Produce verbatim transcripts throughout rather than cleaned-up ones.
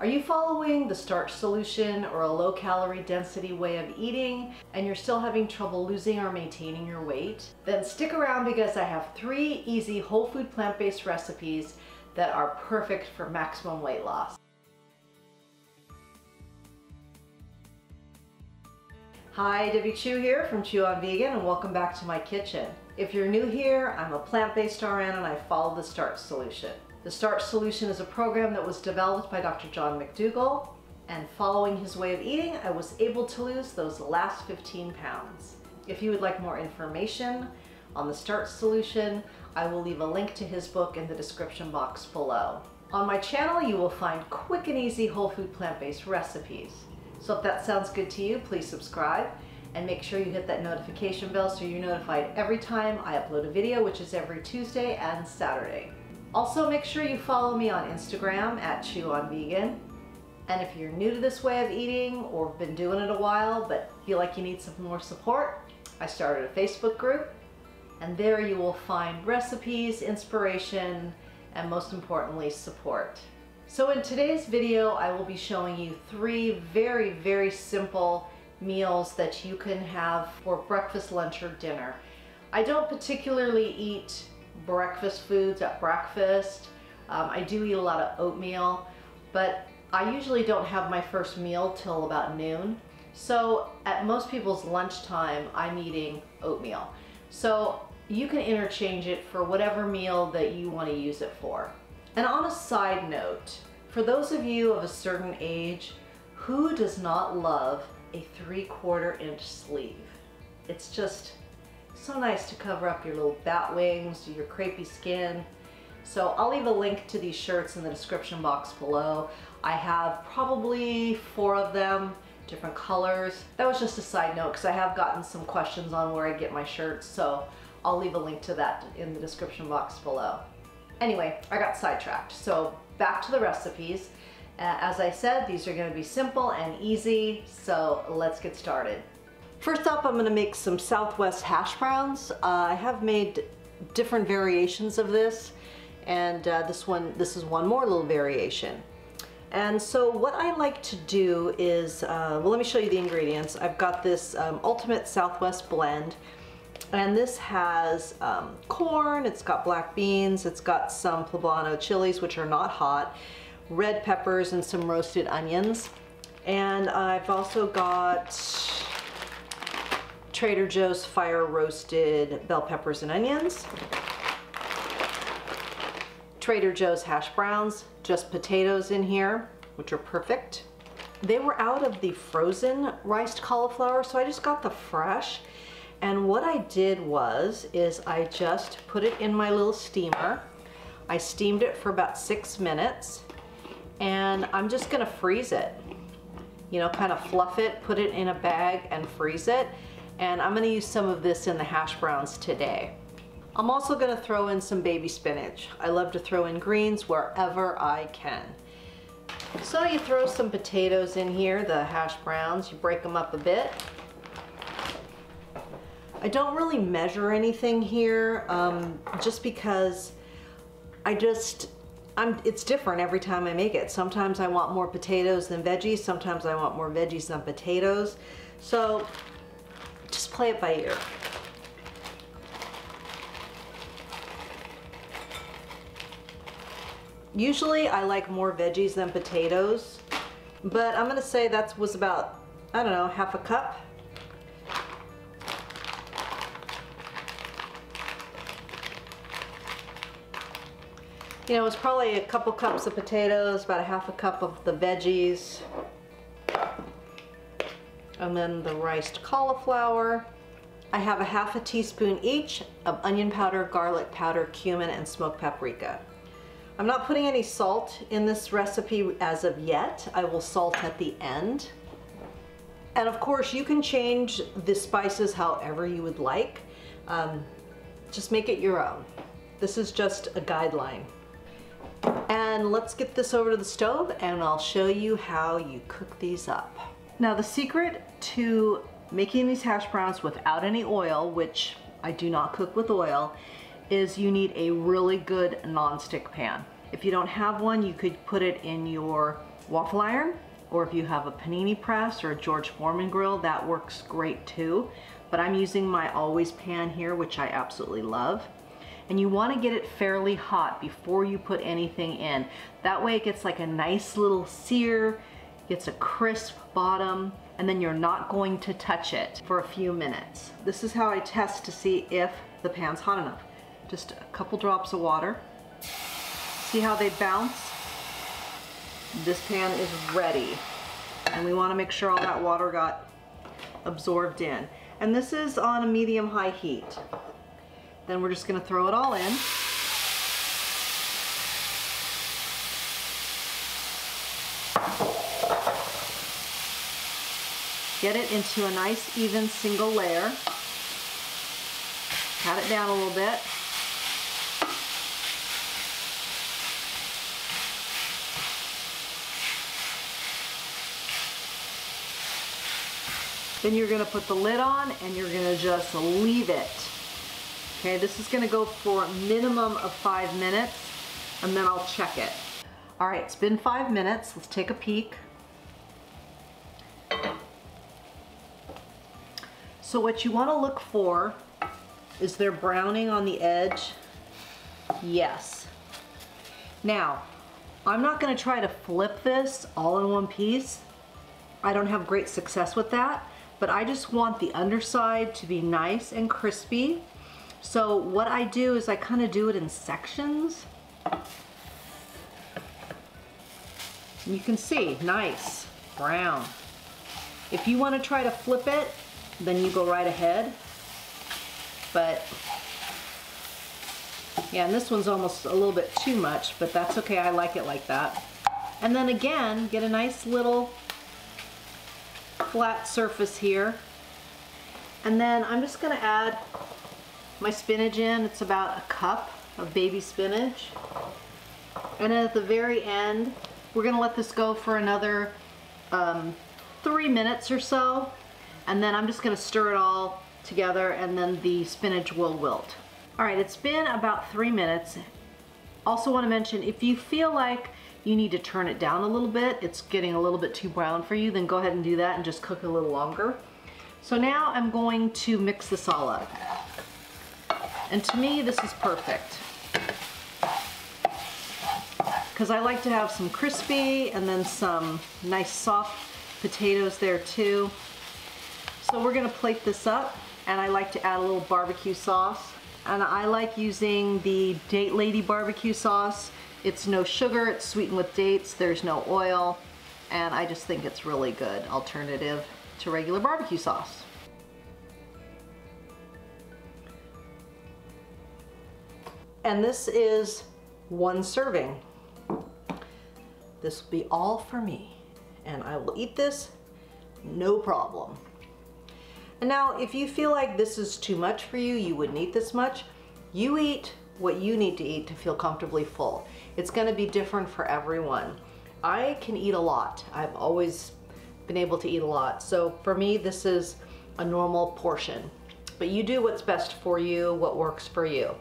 Are you following the starch solution or a low calorie density way of eating and you're still having trouble losing or maintaining your weight? Then stick around because I have three easy whole food plant-based recipes that are perfect for maximum weight loss. Hi, Debbie Chew here from Chew on Vegan and welcome back to my kitchen. If you're new here, I'm a plant-based R N and I follow the starch solution. The Starch Solution is a program that was developed by Doctor John McDougall, and following his way of eating, I was able to lose those last fifteen pounds. If you would like more information on the Starch Solution, I will leave a link to his book in the description box below. On my channel, you will find quick and easy whole food plant-based recipes. So if that sounds good to you, please subscribe and make sure you hit that notification bell so you're notified every time I upload a video, which is every Tuesday and Saturday. Also, make sure you follow me on Instagram at Chew on Vegan. And if you're new to this way of eating or been doing it a while but feel like you need some more support, I started a Facebook group, and there you will find recipes, inspiration, and most importantly, support. So in today's video, I will be showing you three very, very simple meals that you can have for breakfast, lunch, or dinner. I don't particularly eat breakfast foods at breakfast. Um, I do eat a lot of oatmeal, but I usually don't have my first meal till about noon. So at most people's lunchtime, I'm eating oatmeal. So you can interchange it for whatever meal that you want to use it for. And on a side note, for those of you of a certain age, who does not love a three-quarter inch sleeve? It's just so nice to cover up your little bat wings, your crepey skin. So I'll leave a link to these shirts in the description box below. I have probably four of them, different colors. That was just a side note because I have gotten some questions on where I get my shirts, so I'll leave a link to that in the description box below. Anyway, I got sidetracked, so back to the recipes. Uh, as I said, these are going to be simple and easy, so let's get started. First up, I'm going to make some Southwest hash browns. Uh, I have made different variations of this, and uh, this one, this is one more little variation. And so what I like to do is, uh, well, let me show you the ingredients. I've got this um, Ultimate Southwest Blend, and this has um, corn, it's got black beans, it's got some poblano chilies, which are not hot, red peppers, and some roasted onions. And I've also got Trader Joe's fire roasted bell peppers and onions, Trader Joe's hash browns, just potatoes in here, which are perfect. They were out of the frozen riced cauliflower, so I just got the fresh. And what I did was, is I just put it in my little steamer. I steamed it for about six minutes, and I'm just gonna freeze it. You know, kind of fluff it, put it in a bag and freeze it. And I'm gonna use some of this in the hash browns today. I'm also gonna throw in some baby spinach. I love to throw in greens wherever I can. So you throw some potatoes in here, the hash browns, you break them up a bit. I don't really measure anything here, um, just because I just, I'm, it's different every time I make it. Sometimes I want more potatoes than veggies, sometimes I want more veggies than potatoes. So, just play it by ear. Usually I like more veggies than potatoes, but I'm gonna say that was about, I don't know, half a cup. You know, it was probably a couple cups of potatoes, about a half a cup of the veggies, and then the riced cauliflower. I have a half a teaspoon each of onion powder, garlic powder, cumin, and smoked paprika. I'm not putting any salt in this recipe as of yet. I will salt at the end. And of course, you can change the spices however you would like. Um, just make it your own. This is just a guideline. And let's get this over to the stove and I'll show you how you cook these up. Now the secret to making these hash browns without any oil, which I do not cook with oil, is you need a really good nonstick pan. If you don't have one, you could put it in your waffle iron, or if you have a panini press or a George Foreman grill, that works great too. But I'm using my Always Pan here, which I absolutely love. And you want to get it fairly hot before you put anything in. That way it gets like a nice little sear, gets a crisp bottom, and then you're not going to touch it for a few minutes. This is how I test to see if the pan's hot enough. Just a couple drops of water. See how they bounce? This pan is ready. And we want to make sure all that water got absorbed in. And this is on a medium-high heat. Then we're just gonna throw it all in. Get it into a nice, even single layer. Pat it down a little bit. Then you're gonna put the lid on and you're gonna just leave it. Okay, this is gonna go for a minimum of five minutes and then I'll check it. All right, it's been five minutes. Let's take a peek. So what you want to look for is they're browning on the edge. Yes. Now, I'm not going to try to flip this all in one piece. I don't have great success with that, but I just want the underside to be nice and crispy. So what I do is I kind of do it in sections. You can see, nice, brown. If you want to try to flip it, then you go right ahead. But yeah, and this one's almost a little bit too much, but that's okay, I like it like that. And then again, get a nice little flat surface here. And then I'm just gonna add my spinach in. It's about a cup of baby spinach. And then at the very end, we're gonna let this go for another um, three minutes or so. And then I'm just gonna stir it all together and then the spinach will wilt. All right, it's been about three minutes. Also wanna mention, if you feel like you need to turn it down a little bit, it's getting a little bit too brown for you, then go ahead and do that and just cook a little longer. So now I'm going to mix this all up. And to me, this is perfect. Because I like to have some crispy and then some nice soft potatoes there too. So we're gonna plate this up, and I like to add a little barbecue sauce. And I like using the Date Lady barbecue sauce. It's no sugar, it's sweetened with dates, there's no oil, and I just think it's really good alternative to regular barbecue sauce. And this is one serving. This will be all for me, and I will eat this, no problem. And now, if you feel like this is too much for you, you wouldn't eat this much, you eat what you need to eat to feel comfortably full. It's gonna be different for everyone. I can eat a lot. I've always been able to eat a lot. So for me, this is a normal portion. But you do what's best for you, what works for you.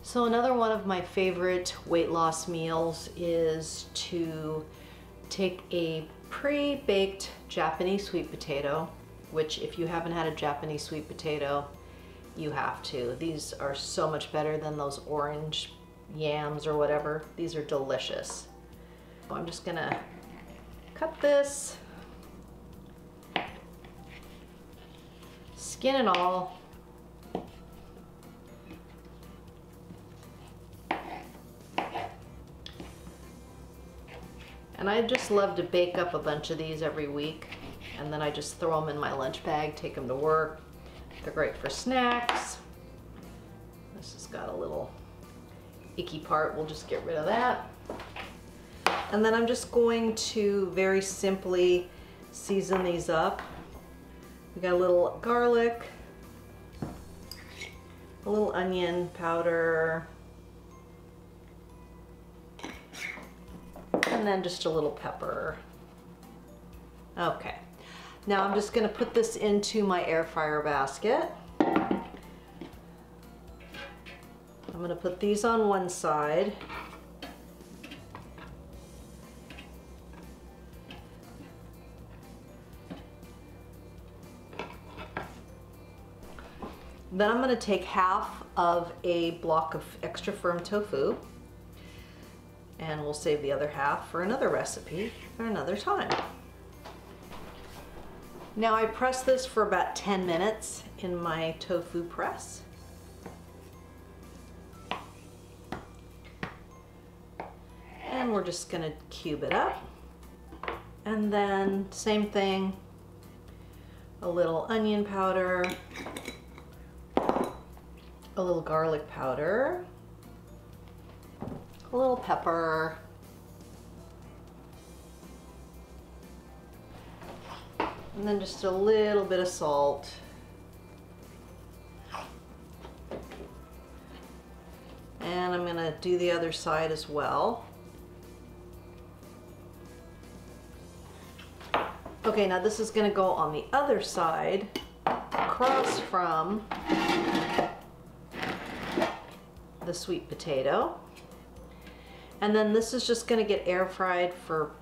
So another one of my favorite weight loss meals is to take a pre-baked Japanese sweet potato, which if you haven't had a Japanese sweet potato, you have to. These are so much better than those orange yams or whatever. These are delicious. So I'm just gonna cut this, skin and all. And I just love to bake up a bunch of these every week. And then I just throw them in my lunch bag, take them to work. They're great for snacks. This has got a little icky part. We'll just get rid of that. And then I'm just going to very simply season these up. We got a little garlic, a little onion powder, and then just a little pepper. Okay. Now I'm just gonna put this into my air fryer basket. I'm gonna put these on one side. Then I'm going to take half of a block of extra firm tofu, and we'll save the other half for another recipe or another time. Now I press this for about ten minutes in my tofu press. And we're just going to cube it up. And then same thing, a little onion powder, a little garlic powder, a little pepper, and then just a little bit of salt. And I'm going to do the other side as well. Okay, now this is going to go on the other side, across from the sweet potato. And then this is just going to get air fried for,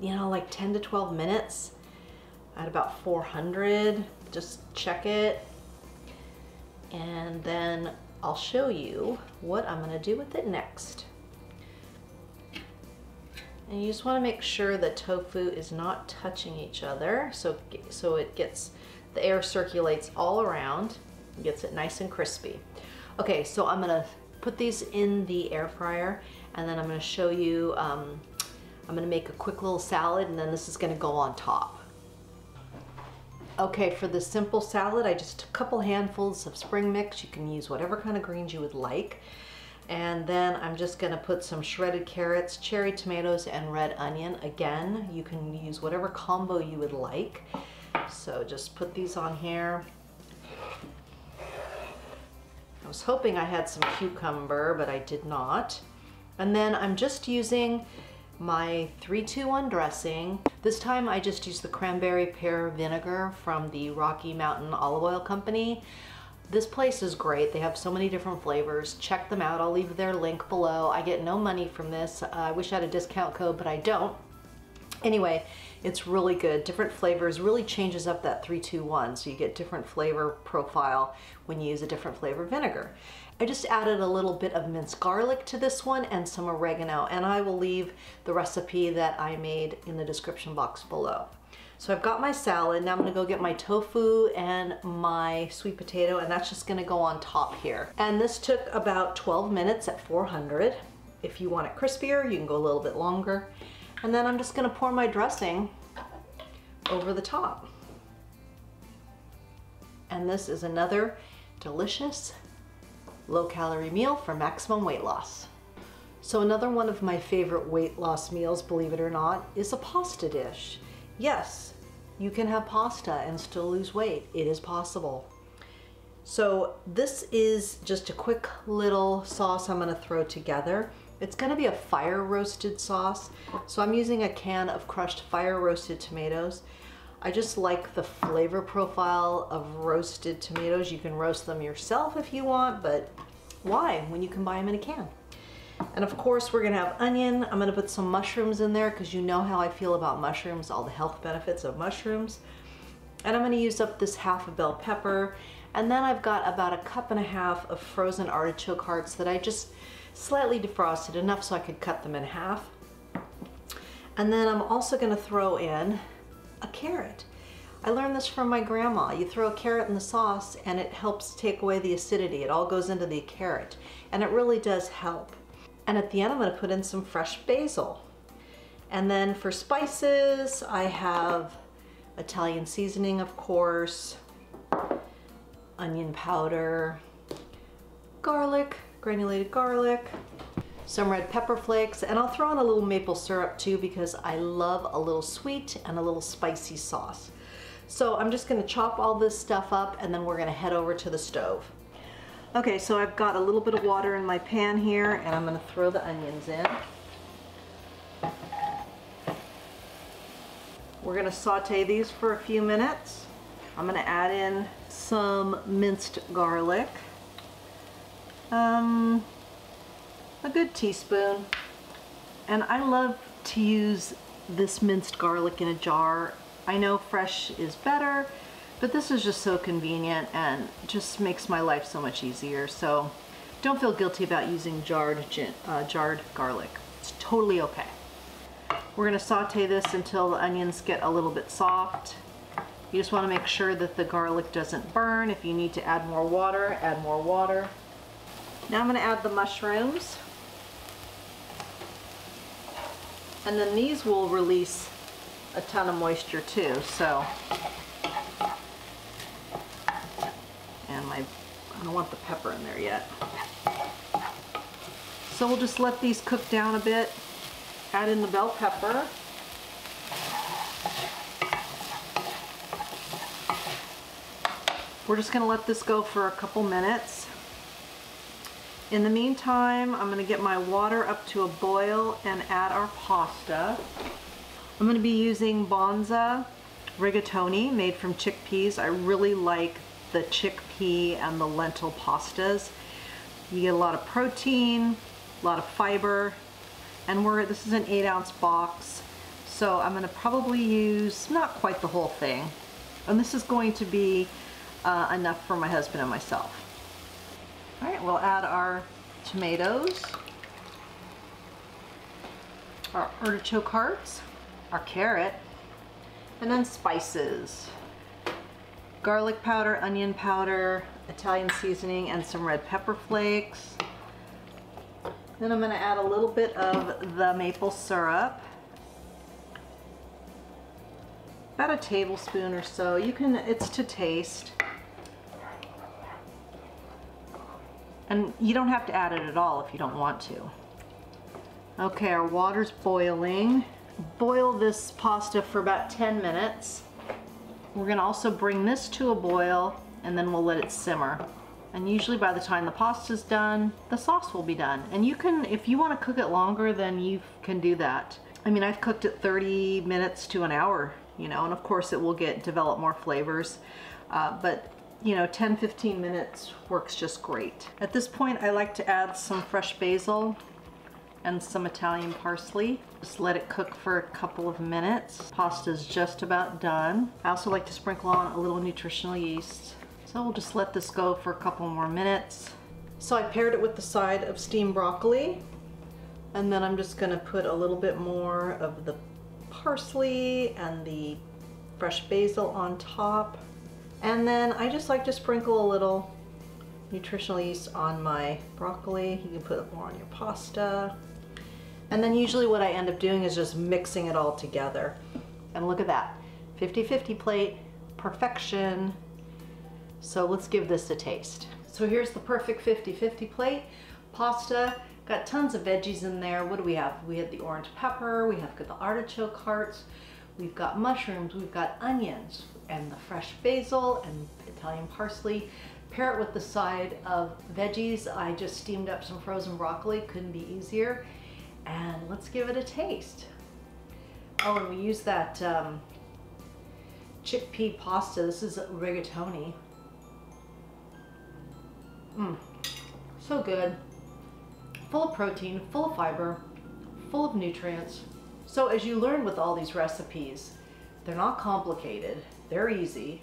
you know, like ten to twelve minutes. At about four hundred, just check it, and then I'll show you what I'm going to do with it next. And you just want to make sure that tofu is not touching each other, so so it gets, the air circulates all around and gets it nice and crispy. Okay, so I'm going to put these in the air fryer, and then I'm going to show you, um, I'm going to make a quick little salad, and then this is going to go on top. Okay, for this simple salad, I just took a couple handfuls of spring mix. You can use whatever kind of greens you would like. And then I'm just gonna put some shredded carrots, cherry tomatoes, and red onion. Again, you can use whatever combo you would like. So just put these on here. I was hoping I had some cucumber, but I did not. And then I'm just using my three two one dressing. This time I just used the cranberry pear vinegar from the Rocky Mountain Olive Oil Company. This place is great. They have so many different flavors. Check them out. I'll leave their link below. I get no money from this. Uh, I wish I had a discount code, but I don't. Anyway, it's really good. Different flavors, really changes up that three two one, so you get different flavor profile when you use a different flavor vinegar. I just added a little bit of minced garlic to this one and some oregano, and I will leave the recipe that I made in the description box below. So I've got my salad. Now I'm gonna go get my tofu and my sweet potato, and that's just gonna go on top here. And this took about twelve minutes at four hundred. If you want it crispier, you can go a little bit longer. And then I'm just gonna pour my dressing over the top. And this is another delicious low-calorie meal for maximum weight loss. So another one of my favorite weight loss meals, believe it or not, is a pasta dish. Yes, you can have pasta and still lose weight. It is possible. So this is just a quick little sauce I'm gonna throw together. It's gonna be a fire roasted sauce. So I'm using a can of crushed fire roasted tomatoes. I just like the flavor profile of roasted tomatoes. You can roast them yourself if you want, but why when you can buy them in a can? And of course we're gonna have onion. I'm gonna put some mushrooms in there because you know how I feel about mushrooms, all the health benefits of mushrooms. And I'm gonna use up this half a bell pepper. And then I've got about a cup and a half of frozen artichoke hearts that I just slightly defrosted enough so I could cut them in half. And then I'm also gonna throw in a carrot. I learned this from my grandma. You throw a carrot in the sauce and it helps take away the acidity. It all goes into the carrot, and it really does help. And at the end, I'm gonna put in some fresh basil. And then for spices, I have Italian seasoning, of course, onion powder, garlic, granulated garlic, some red pepper flakes, and I'll throw in a little maple syrup too because I love a little sweet and a little spicy sauce. So I'm just gonna chop all this stuff up, and then we're gonna head over to the stove. Okay, so I've got a little bit of water in my pan here, and I'm gonna throw the onions in. We're gonna saute these for a few minutes. I'm gonna add in some minced garlic. Um, a good teaspoon. And I love to use this minced garlic in a jar. I know fresh is better, But this is just so convenient and just makes my life so much easier. So don't feel guilty about using jarred, uh, jarred garlic. It's totally okay. We're gonna saute this until the onions get a little bit soft. You just wanna make sure that the garlic doesn't burn. If you need to add more water, add more water. Now I'm gonna add the mushrooms. And then these will release a ton of moisture too, so. And my, I don't want the pepper in there yet. So we'll just let these cook down a bit. Add in the bell pepper. We're just gonna let this go for a couple minutes. In the meantime, I'm gonna get my water up to a boil and add our pasta. I'm gonna be using Bonza Rigatoni, made from chickpeas. I really like the chickpea and the lentil pastas. You get a lot of protein, a lot of fiber, and we're, this is an eight ounce box. So I'm gonna probably use not quite the whole thing. And this is going to be uh, enough for my husband and myself. All right, we'll add our tomatoes, our artichoke hearts, our carrot, and then spices. Garlic powder, onion powder, Italian seasoning, and some red pepper flakes. Then I'm gonna add a little bit of the maple syrup. About a tablespoon or so. You can, it's to taste. And you don't have to add it at all if you don't want to. Okay, our water's boiling. Boil this pasta for about ten minutes. We're gonna also bring this to a boil and then we'll let it simmer. And usually by the time the pasta's done, the sauce will be done. And you can, if you wanna cook it longer, then you can do that. I mean, I've cooked it thirty minutes to an hour, you know, and of course it will get, develop more flavors. Uh, but you know, ten, fifteen minutes works just great. At this point, I like to add some fresh basil and some Italian parsley. Just let it cook for a couple of minutes. Pasta's just about done. I also like to sprinkle on a little nutritional yeast. So we'll just let this go for a couple more minutes. So I paired it with the side of steamed broccoli, and then I'm just gonna put a little bit more of the parsley and the fresh basil on top. And then I just like to sprinkle a little nutritional yeast on my broccoli. You can put more on your pasta. And then usually what I end up doing is just mixing it all together. And look at that, fifty fifty plate, perfection. So let's give this a taste. So here's the perfect fifty fifty plate, pasta. Got tons of veggies in there. What do we have? We have the orange pepper, we have the artichoke hearts, we've got mushrooms, we've got onions, and the fresh basil and Italian parsley. Pair it with the side of veggies. I just steamed up some frozen broccoli, couldn't be easier. And let's give it a taste. Oh, and we use that um, chickpea pasta. This is rigatoni. Mmm, so good. Full of protein, full of fiber, full of nutrients. So as you learn with all these recipes, they're not complicated, they're easy.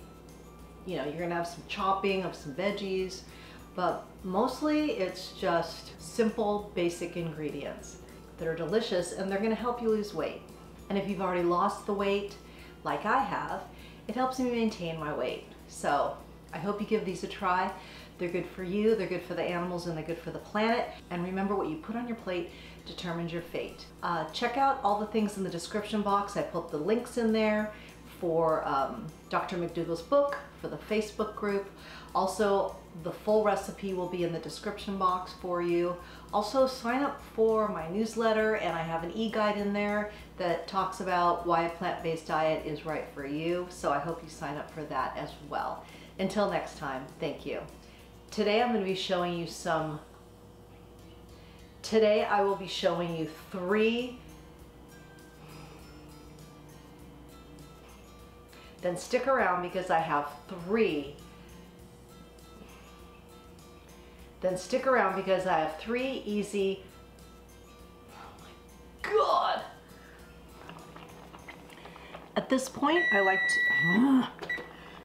You know, you're gonna have some chopping of some veggies, but mostly it's just simple, basic ingredients that are delicious and they're gonna help you lose weight. And if you've already lost the weight, like I have, it helps me maintain my weight. So I hope you give these a try. They're good for you, they're good for the animals, and they're good for the planet. And remember, what you put on your plate determines your fate. Uh, check out all the things in the description box. I put the links in there for um, Doctor McDougall's book, for the Facebook group. Also, the full recipe will be in the description box for you. Also, sign up for my newsletter, and I have an e-guide in there that talks about why a plant-based diet is right for you. So I hope you sign up for that as well. Until next time, thank you. Today I'm going to be showing you some, today I will be showing you three, then stick around because I have three, then stick around because I have three easy, oh my God. At this point I like to,